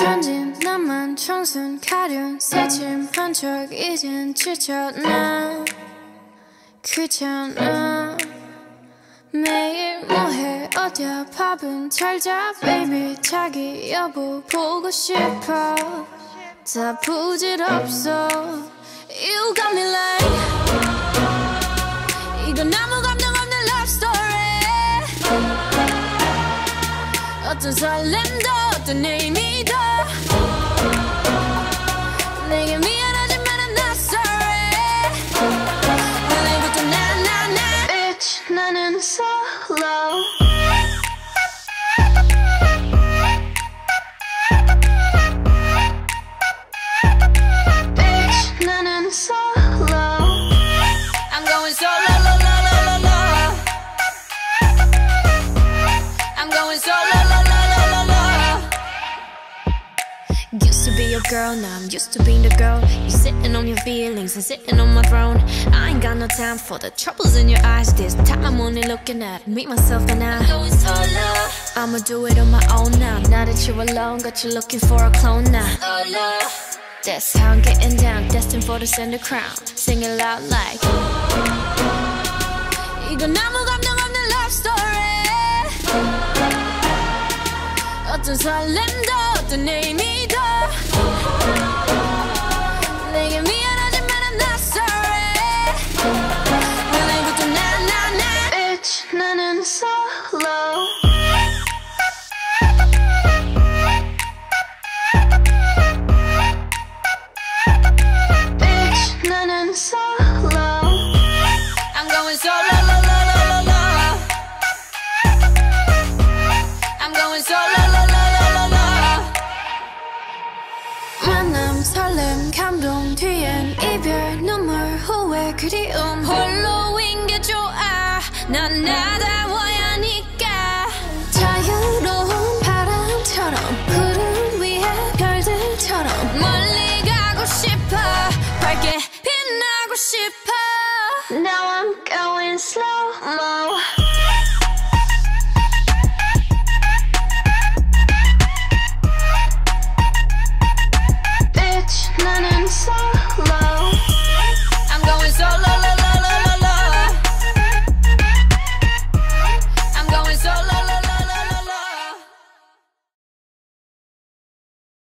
전진 남만 청순 가련 새침 번쩍 이젠 지쳤나 귀찮아 매일 뭐해 어디야 밥은 잘자 baby 자기 여보 보고 싶어 다 부질없어 You got me like 이건 아무 감정 없는 love story 어떤 설렘도 어떤 의미도 내게 미안하지만 I'm not sorry 오늘부터 나 Bitch 나는 solo Girl, now I'm used to being the girl. You sitting on your feelings and sitting on my throne. I ain't got no time for the troubles in your eyes. This time I'm only looking at me, myself and I. I'ma do it on my own now. Now that you're alone, got you looking for a clone now. That's how I'm getting down, destined for the center crown. Sing it loud like 이건 아무 감정 없는 love story. 어떤 설렘도 어떤 의미도. 내게 미안하지만 I'm not sorry 오늘부터 나 Bitch 나는 solo Bitch 나는 solo I'm going solo I'm going solo 만남, 설렘, 감동 뒤엔 이별, 눈물, 후회, 그리움 홀로인 게 좋아 난 나다워야 하니까 자유로운 바람처럼 구름 위에 별들처럼 멀리 가고 싶어 밝게 빛나고 싶어 Now I'm going slow-mo 나는 solo